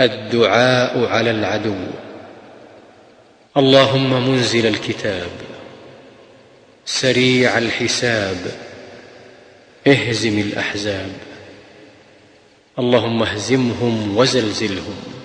الدعاء على العدو. اللهم منزل الكتاب سريع الحساب اهزم الأحزاب، اللهم اهزمهم وزلزلهم.